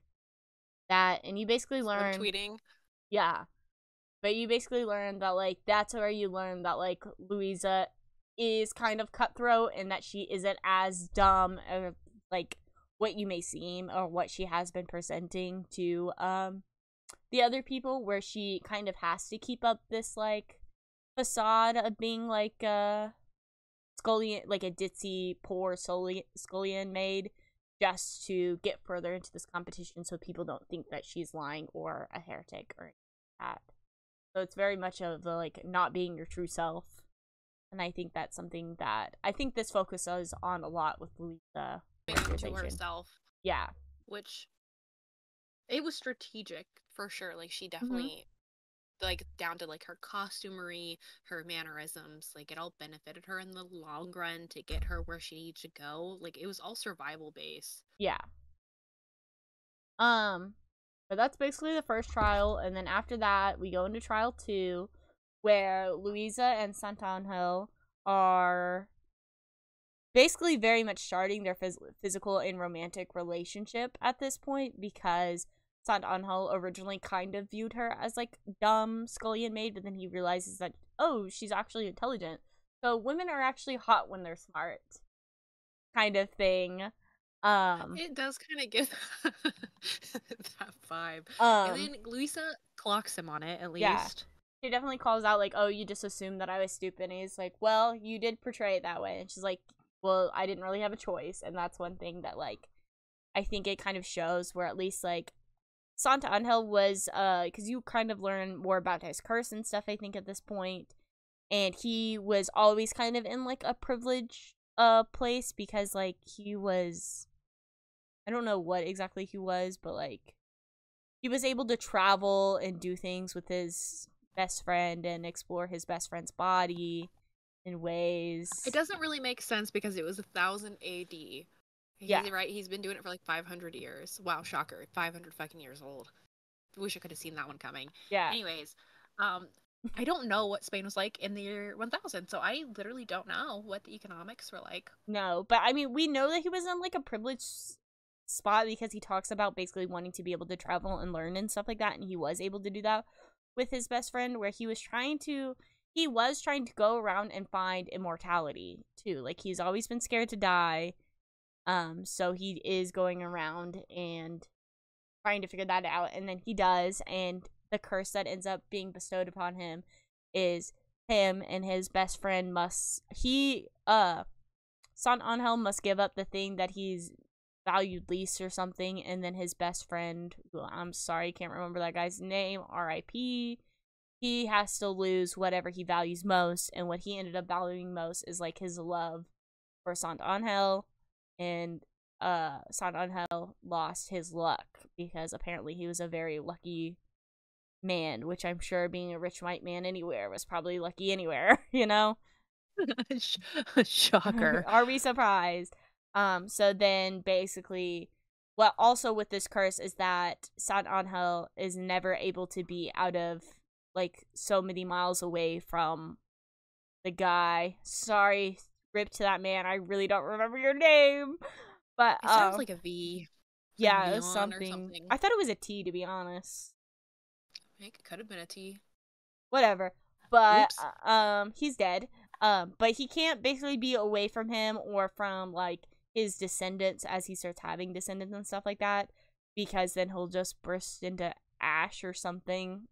that, and you basically learn or tweeting. Yeah. But you basically learn that like that's where you learn that like Louisa is kind of cutthroat and that she isn't as dumb or like what you may seem or what she has been presenting to um the other people, where she kind of has to keep up this like facade of being like a scullion, like a ditzy poor scullion maid, just to get further into this competition so people don't think that she's lying or a heretic or anything like that. So it's very much of the like not being your true self, and I think that's something that I think this focuses on a lot with Louisa. To herself, yeah, which it was strategic for sure. Like she definitely, mm-hmm. like down to like her costumery, her mannerisms, like it all benefited her in the long run to get her where she needs to go. Like it was all survival based. Yeah. Um. But that's basically the first trial, and then after that, we go into trial two, where Louisa and Santángel are basically very much starting their phys physical and romantic relationship at this point, because Santángel originally kind of viewed her as, like, dumb scullion maid, but then he realizes that, oh, she's actually intelligent. So women are actually hot when they're smart, kind of thing. Um, it does kind of give that vibe. Um, and then Louisa clocks him on it, at least. Yeah. She definitely calls out, like, oh, you just assumed that I was stupid. And he's like, well, you did portray it that way. And she's like, well, I didn't really have a choice. And that's one thing that, like, I think it kind of shows where at least, like, Santángel was, uh, because you kind of learn more about his curse and stuff, I think, at this point. And he was always kind of in, like, a privileged uh, place because, like, he was... I don't know what exactly he was, but, like, he was able to travel and do things with his best friend and explore his best friend's body in ways. It doesn't really make sense because it was one thousand A D. Yeah. He's right? He's been doing it for, like, five hundred years. Wow, shocker. five hundred fucking years old. Wish I could have seen that one coming. Yeah. Anyways, um, I don't know what Spain was like in the year one thousand, so I literally don't know what the economics were like. No, but, I mean, we know that he was in, like, a privileged spot because he talks about basically wanting to be able to travel and learn and stuff like that, and he was able to do that with his best friend, where he was trying to he was trying to go around and find immortality too. Like he's always been scared to die, um so he is going around and trying to figure that out, and then he does, and the curse that ends up being bestowed upon him is him and his best friend must he uh Santángel must give up the thing that he's valued lease or something, and then his best friend, well, I'm sorry, can't remember that guy's name, R I P, he has to lose whatever he values most, and what he ended up valuing most is like his love for Santángel, and uh Santángel lost his luck because apparently he was a very lucky man, which I'm sure being a rich white man anywhere was probably lucky anywhere, you know. Shocker. Are we surprised? Um, so then basically what also with this curse is that Santángel is never able to be out of like so many miles away from the guy. Sorry, rip to that man. I really don't remember your name. But it um, sounds like a V. Yeah, it was something. something. I thought it was a T, to be honest. I think it could have been a T. Whatever. But uh, um he's dead. Um, but he can't basically be away from him or from like his descendants, as he starts having descendants and stuff like that, because then he'll just burst into ash or something,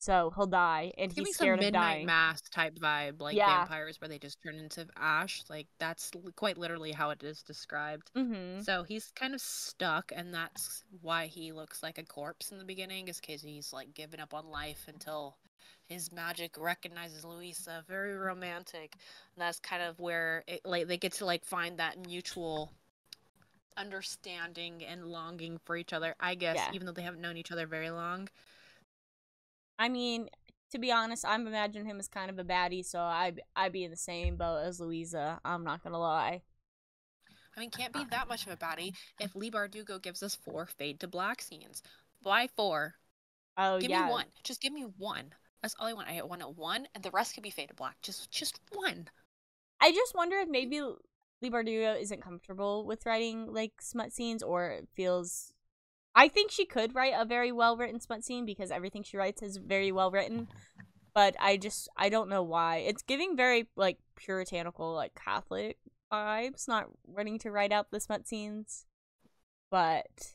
so he'll die. And he's scared of dying. Midnight Mass type vibe, like yeah. vampires where they just turn into ash. Like that's quite literally how it is described. Mm-hmm. So he's kind of stuck, and that's why he looks like a corpse in the beginning, is because he's like given up on life until his magic recognizes Louisa. Very romantic. And that's kind of where it, like, they get to like find that mutual understanding and longing for each other, I guess, yeah. even though they haven't known each other very long. I mean, to be honest, I'm imagining him as kind of a baddie, so I'd, I'd be in the same boat as Louisa. I'm not going to lie. I mean, can't be that much of a baddie if Leigh Bardugo gives us four fade to black scenes. Why four? Oh, give yeah. Give me one. Just give me one. That's all I want. I want one, and the rest could be faded black. Just, just one. I just wonder if maybe Leigh Bardugo isn't comfortable with writing like smut scenes, or feels. I think she could write a very well written smut scene because everything she writes is very well written. But I just I don't know why it's giving very like puritanical like Catholic vibes, not wanting to write out the smut scenes. But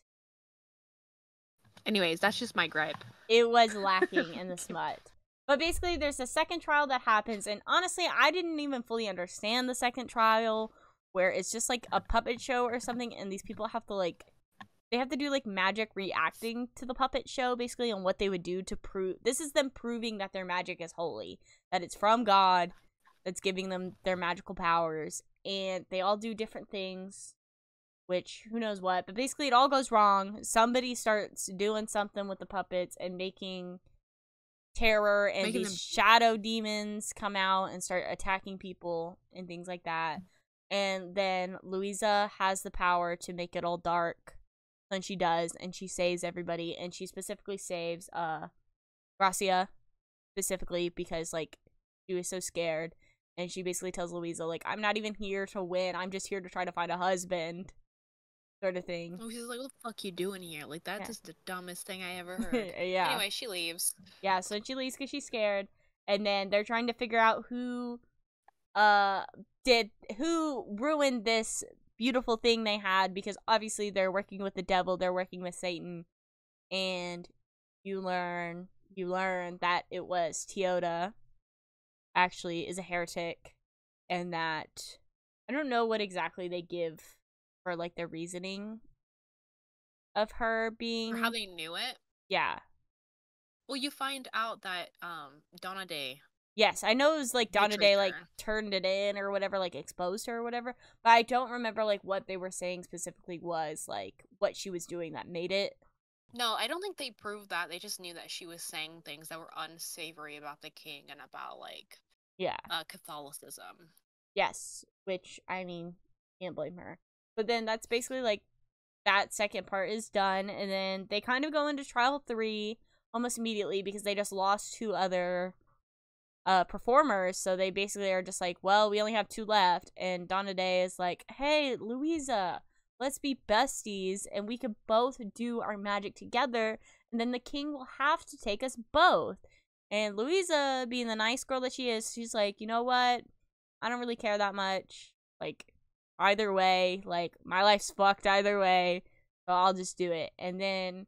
anyways, that's just my gripe. It was lacking in the smut. But basically, there's a second trial that happens, and honestly, I didn't even fully understand the second trial, where it's just like a puppet show or something, and these people have to like. They have to do, like, magic reacting to the puppet show, basically, on what they would do to prove... This is them proving that their magic is holy. That it's from God. That's giving them their magical powers. And they all do different things. Which, who knows what. But basically, it all goes wrong. Somebody starts doing something with the puppets and making terror. And making these them- shadow demons come out and start attacking people and things like that. And then Louisa has the power to make it all dark. And she does, and she saves everybody, and she specifically saves uh Gracia specifically because like she was so scared, and she basically tells Louisa like, I'm not even here to win, I'm just here to try to find a husband, sort of thing. She's like, what the fuck you doing here? Like, that's yeah. just the dumbest thing I ever heard. Yeah. Anyway, she leaves. Yeah, so she leaves because she's scared, and then they're trying to figure out who uh did who ruined this beautiful thing they had, because obviously they're working with the devil, they're working with Satan, and you learn you learn that it was Teoda actually is a heretic, and that I don't know what exactly they give for like their reasoning of her being, or how they knew it. Yeah, well, you find out that um Donadei. Yes, I know it was, like, Donadei, like, turned it in or whatever, like, exposed her or whatever, but I don't remember, like, what they were saying specifically was, like, what she was doing that made it. No, I don't think they proved that. They just knew that she was saying things that were unsavory about the king and about, like, yeah, uh, Catholicism. Yes, which, I mean, can't blame her. But then that's basically, like, that second part is done, and then they kind of go into trial three almost immediately because they just lost two other... Uh, performers, so they basically are just like, well, we only have two left, and Donadei is like, hey, Louisa, let's be besties, and we could both do our magic together, and then the king will have to take us both. And Louisa, being the nice girl that she is, she's like, you know what? I don't really care that much. Like, either way, like, my life's fucked either way, so I'll just do it. And then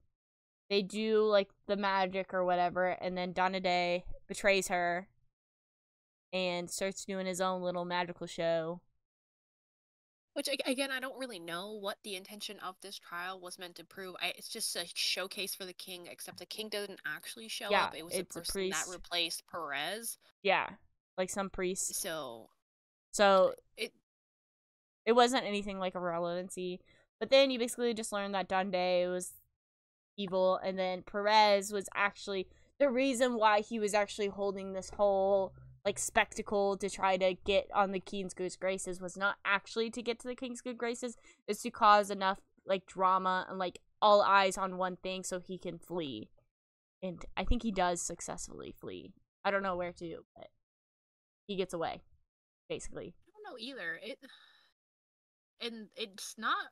they do, like, the magic or whatever, and then Donadei betrays her and starts doing his own little magical show. Which, again, I don't really know what the intention of this trial was meant to prove. I, it's just a showcase for the king, except the king doesn't actually show yeah, up. It was it's a person a priest. That replaced Perez. Yeah, like some priest. So, so it it wasn't anything like a relevancy. But then you basically just learn that Donadei was evil, and then Perez was actually the reason why he was actually holding this whole... like, spectacle to try to get on the King's Good Graces was not actually to get to the King's Good Graces. It's to cause enough, like, drama and, like, all eyes on one thing so he can flee. And I think he does successfully flee. I don't know where to, but he gets away, basically. I don't know either. It And it's not...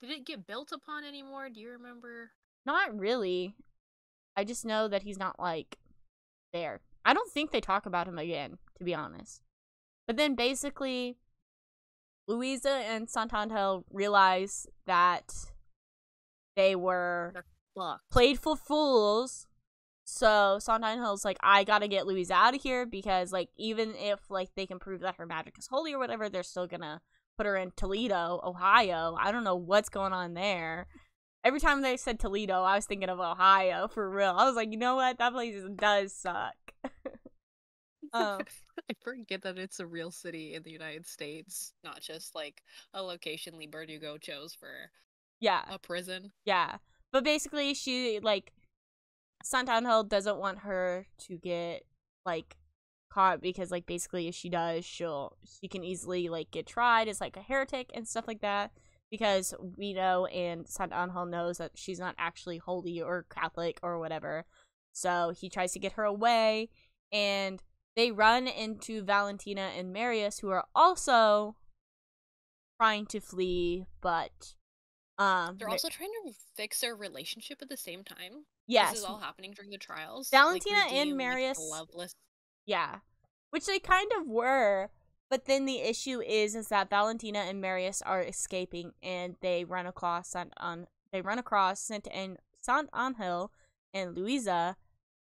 Did it get built upon anymore? Do you remember? Not really. I just know that he's not, like, there. I don't think they talk about him again, to be honest. But then basically, Louisa and Santángel realize that they were played for fools. So Santangel's like, I gotta get Louisa out of here because, like, even if like they can prove that her magic is holy or whatever, they're still gonna put her in Toledo, Ohio. I don't know what's going on there. Every time they said Toledo, I was thinking of Ohio, for real. I was like, you know what? That place does suck. um, I forget that it's a real city in the United States, not just, like, a location Leigh Bardugo chose for yeah. a prison. Yeah. But basically, she, like, Santángel doesn't want her to get, like, caught because, like, basically if she does, she'll, she can easily, like, get tried as, like, a heretic and stuff like that. Because we know and Santángel knows that she's not actually holy or Catholic or whatever. So he tries to get her away. And they run into Valentina and Marius, who are also trying to flee, but um they're also trying to fix their relationship at the same time. Yes, this is all happening during the trials. Valentina like, and Marius, like, loveless. Yeah, which they kind of were, but then the issue is is that Valentina and Marius are escaping, and they run across on um, they run across Sant and Santángel and Louisa,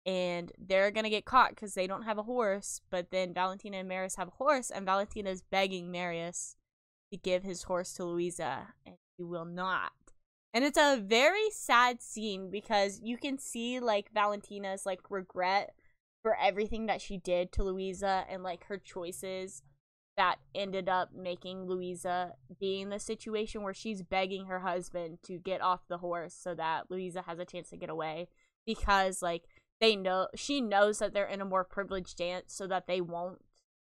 and they're gonna get caught because they don't have a horse. But then Valentina and Marius have a horse, and Valentina's begging Marius to give his horse to Louisa, and he will not. And it's a very sad scene because you can see like Valentina's like regret for everything that she did to Louisa, and like her choices that ended up making Louisa be in the situation where she's begging her husband to get off the horse so that Louisa has a chance to get away, because like they know, she knows that they're in a more privileged stance, so that they won't,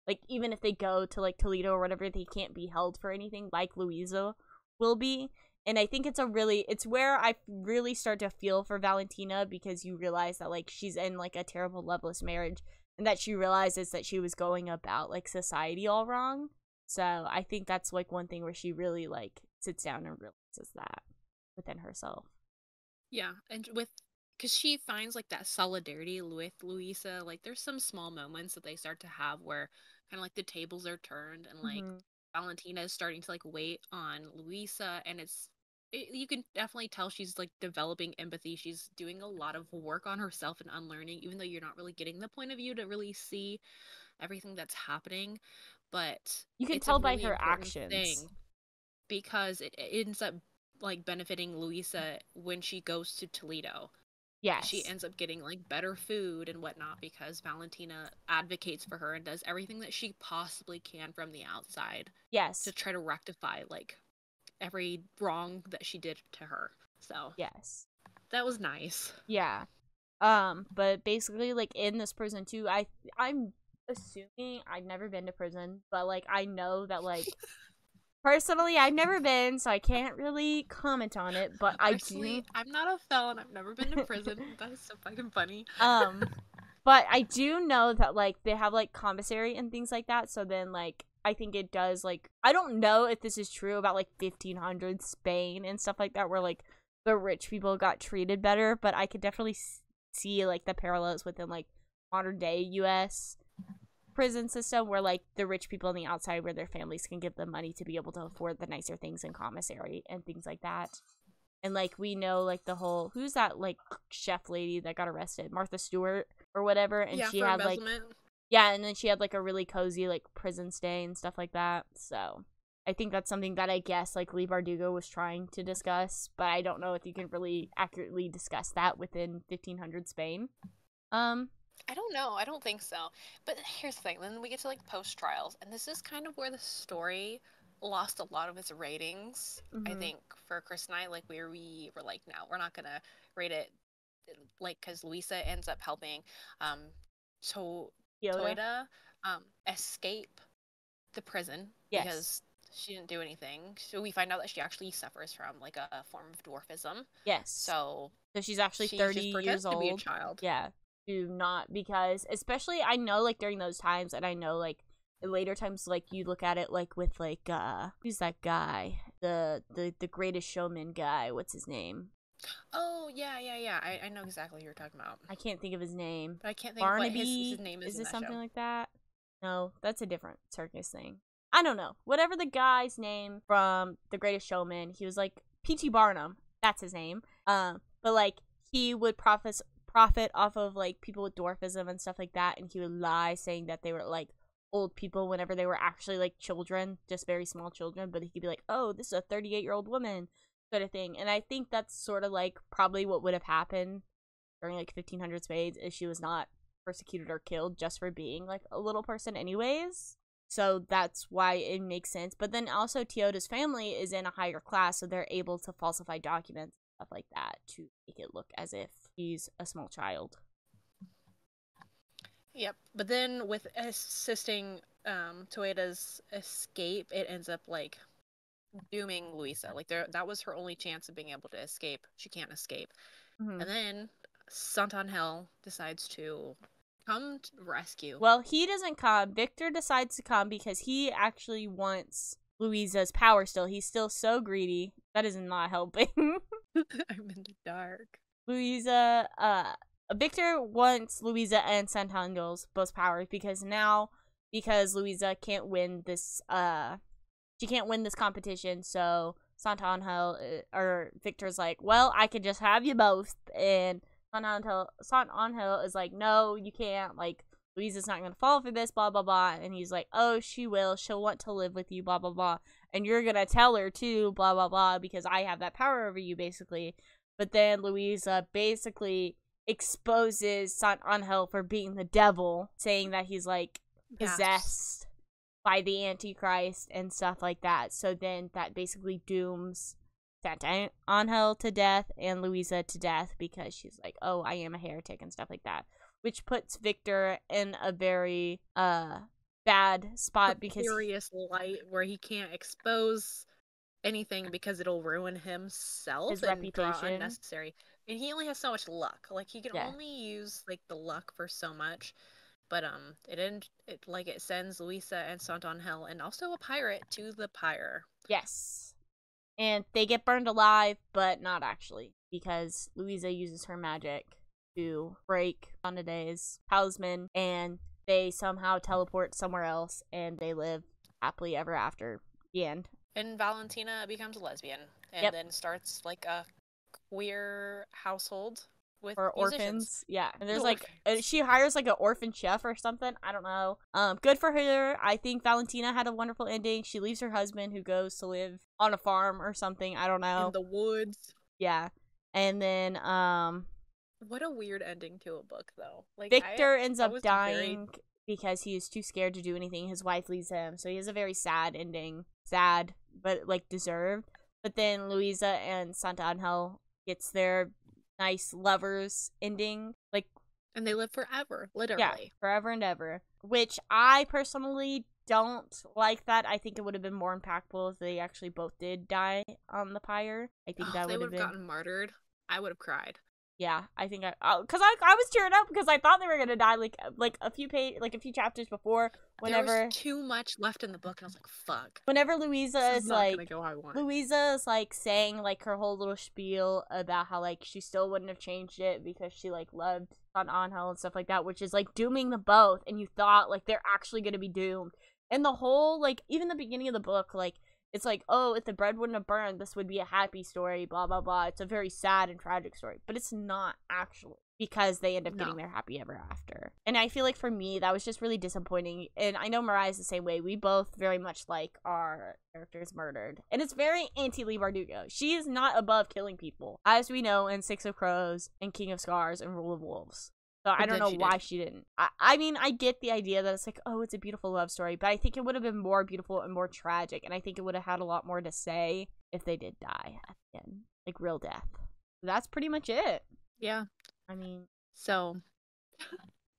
like, even if they go to like Toledo or whatever, they can't be held for anything like Louisa will be. And I think it's a really, it's where I really start to feel for Valentina, because you realize that, like, she's in, like, a terrible, loveless marriage, and that she realizes that she was going about, like, society all wrong. So I think that's, like, one thing where she really, like, sits down and realizes that within herself. Yeah, and with, because she finds, like, that solidarity with Louisa. Like, there's some small moments that they start to have where kind of, like, the tables are turned, and, like, mm-hmm. Valentina is starting to, like, wait on Louisa, and it's, you can definitely tell she's, like, developing empathy. She's doing a lot of work on herself and unlearning, even though you're not really getting the point of view to really see everything that's happening. But you can tell by her actions, because it, it ends up, like, benefiting Louisa when she goes to Toledo. Yes. She ends up getting, like, better food and whatnot because Valentina advocates for her and does everything that she possibly can from the outside. Yes. To try to rectify, like, every wrong that she did to her. So yes, that was nice. Yeah. Um but basically, like, in this prison too, i i'm assuming, I've never been to prison, but like I know that, like, personally I've never been, so I can't really comment on it, but personally, I do I'm not a felon, I've never been to prison. That is so fucking funny. um but I do know that, like, they have, like, commissary and things like that, so then, like, I think it does, like, I don't know if this is true about, like, fifteen hundred Spain and stuff like that, where, like, the rich people got treated better, but I could definitely see, like, the parallels within, like, modern day U S prison system, where, like, the rich people on the outside, where their families can give them money to be able to afford the nicer things in commissary and things like that. And, like, we know, like, the whole, who's that, like, chef lady that got arrested? Martha Stewart or whatever, and yeah, she had, like, yeah, and then she had, like, a really cozy, like, prison stay and stuff like that. So I think that's something that, I guess, like, Leigh Bardugo was trying to discuss, but I don't know if you can really accurately discuss that within fifteen hundred Spain. Um, I don't know. I don't think so. But here's the thing. Then we get to, like, post-trials, and this is kind of where the story lost a lot of its ratings, mm-hmm. I think, for Chris and I, like, where we were like, no, we're not going to rate it, like, because Louisa ends up helping um, to... Teoda um, escape the prison, yes, because she didn't do anything. So we find out that she actually suffers from, like, a, a form of dwarfism. Yes. So, so she's actually she thirty years old. To be a child. Yeah. Do not, because especially I know, like, during those times, and I know, like, later times, like, you look at it, like, with, like, uh, who's that guy? The the the Greatest Showman guy. What's his name? Oh, yeah, yeah, yeah. I, I know exactly who you're talking about. I can't think of his name. But I can't think Barnaby, of what his, his name is. Is it something show. Like that? No, that's a different circus thing. I don't know. Whatever the guy's name from The Greatest Showman, he was like P T Barnum. That's his name. Um, but, like, he would profit profit off of, like, people with dwarfism and stuff like that, and he would lie saying that they were, like, old people whenever they were actually, like, children, just very small children. But he could be like, oh, this is a thirty-eight-year-old woman. Sort of thing. And I think that's sort of, like, probably what would have happened during, like, fifteen hundred Spades, is she was not persecuted or killed just for being, like, a little person anyways. So that's why it makes sense. But then also Teoda's family is in a higher class, so they're able to falsify documents and stuff like that to make it look as if she's a small child. Yep. But then with assisting um, Toeda's escape, it ends up, like, dooming Louisa. Like, there, that was her only chance of being able to escape. She can't escape. Mm-hmm. And then Santángel decides to come to rescue. Well, he doesn't come. Victor decides to come because he actually wants Louisa's power still. He's still so greedy. That is not helping. I'm in the dark. Louisa, uh, Victor wants Louisa and Santangel's both powers because now, because Louisa can't win this, uh, she can't win this competition, so Santángel, or Victor's like, well, I could just have you both, and Santángel, Santángel is like, no, you can't, like, Louisa's not gonna fall for this, blah, blah, blah, and he's like, oh, she will, she'll want to live with you, blah, blah, blah, and you're gonna tell her too, blah, blah, blah, because I have that power over you, basically. But then Louisa basically exposes Santángel for being the devil, saying that he's, like, possessed yes. by the Antichrist and stuff like that. So then that basically dooms Santángel to death and Louisa to death because she's like, oh, I am a heretic and stuff like that. Which puts Victor in a very uh bad spot because... Serious light where he can't expose... anything because it'll ruin himself his and reputation unnecessary. And he only has so much luck. Like he can yeah. only use like the luck for so much. But um, it didn't. It like it sends Louisa and Santángel and also a pirate to the pyre. Yes, and they get burned alive, but not actually because Louisa uses her magic to break Donadei's talisman, and they somehow teleport somewhere else, and they live happily ever after. The end. And Valentina becomes a lesbian, and yep. then starts, like, a queer household with or musicians. Orphans, yeah. And there's, like, orphans. She hires, like, an orphan chef or something. I don't know. Um, good for her. I think Valentina had a wonderful ending. She leaves her husband, who goes to live on a farm or something. I don't know. In the woods. Yeah. And then, um... what a weird ending to a book, though. Like Victor I, ends up dying very... because he is too scared to do anything. His wife leaves him, so he has a very sad ending. Sad. But like deserved. But then Louisa and Santángel gets their nice lovers ending, like, and they live forever, literally, yeah, forever and ever. Which I personally don't like that. I think it would have been more impactful if they actually both did die on the pyre. I think oh, that would have been gotten martyred. I would have cried. Yeah, I think I, I cause I I was tearing up because I thought they were gonna die like like a few page like a few chapters before. Whenever there was too much left in the book, and I was like, "Fuck." Whenever Louisa this is, is like, go I want. Louisa is like saying like her whole little spiel about how like she still wouldn't have changed it because she like loved Santángel and stuff like that, which is like dooming them both. And you thought like they're actually gonna be doomed, and the whole like even the beginning of the book like. It's like, oh, if the bread wouldn't have burned, this would be a happy story, blah, blah, blah. It's a very sad and tragic story. But it's not, actually, because they end up no. getting their happy ever after. And I feel like, for me, that was just really disappointing. And I know Mariah's the same way. We both very much like our characters murdered. And it's very anti-Leigh Bardugo. She is not above killing people, as we know in Six of Crows and King of Scars and Rule of Wolves. So I don't know she why did. she didn't. I, I mean, I get the idea that it's like, oh, it's a beautiful love story, but I think it would have been more beautiful and more tragic, and I think it would have had a lot more to say if they did die at the end, like real death. So that's pretty much it. Yeah. I mean. So,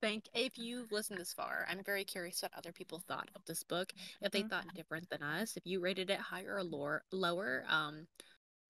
thank if you've listened this far, I'm very curious what other people thought of this book. If they mm-hmm. thought different than us, if you rated it higher or lower, lower, um.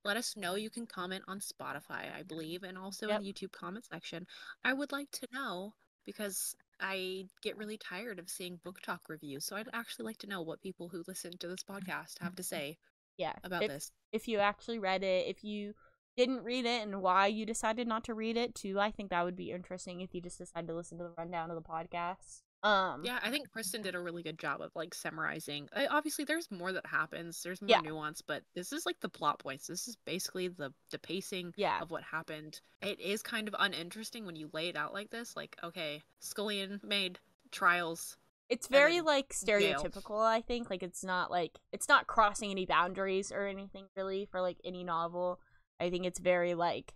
let us know. You can comment on Spotify, I believe, and also yep. in the YouTube comment section. I would like to know, because I get really tired of seeing book talk reviews, so I'd actually like to know what people who listen to this podcast have to say yeah. about if, this. If you actually read it, if you didn't read it, and why you decided not to read it, too. I think that would be interesting if you just decided to listen to the rundown of the podcast. Um, yeah, I think Kristen did a really good job of, like, summarizing. I, obviously, there's more that happens. There's more yeah. nuance, but this is, like, the plot points. This is basically the, the pacing yeah. of what happened. It is kind of uninteresting when you lay it out like this. Like, okay, Scullion made trials. It's very, like, stereotypical, Yale. I think. Like, it's not, like, it's not crossing any boundaries or anything, really, for, like, any novel. I think it's very, like,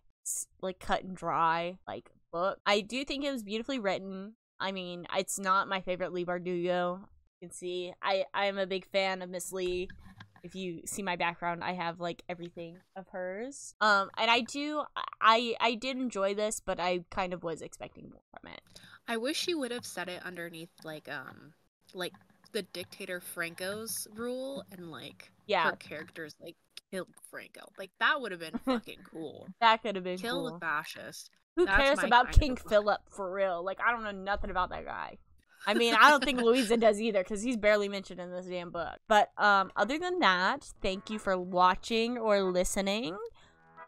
like cut and dry, like, book. I do think it was beautifully written. I mean, it's not my favorite Leigh Bardugo. You can see I, I'm a big fan of Miss Leigh. If you see my background, I have, like, everything of hers. Um, and I do, I, I did enjoy this, but I kind of was expecting more from it. I wish she would have said it underneath, like, um, like, the dictator Franco's rule and, like, yeah. her characters, like, killed Franco. Like, that would have been fucking cool. That could have been Kill cool. Kill the fascist. Who That's cares about King Philip for real? Like, I don't know nothing about that guy. I mean, I don't think Louisa does either, because he's barely mentioned in this damn book. But um, other than that, thank you for watching or listening.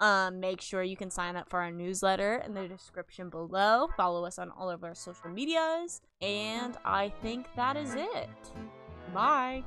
Um, make sure you can sign up for our newsletter in the description below. Follow us on all of our social medias. And I think that is it. Bye.